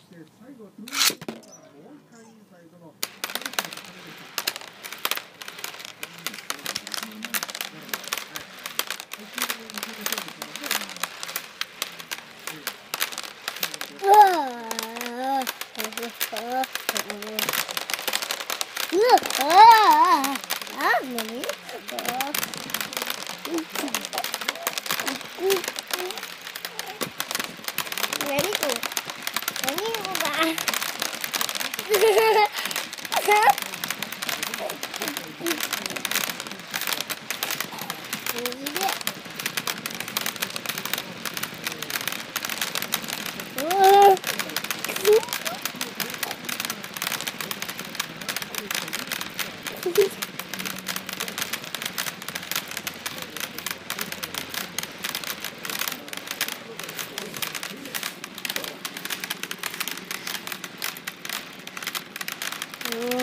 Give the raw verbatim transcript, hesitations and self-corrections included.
して最後ツーシームからもう一回インサイドのOh.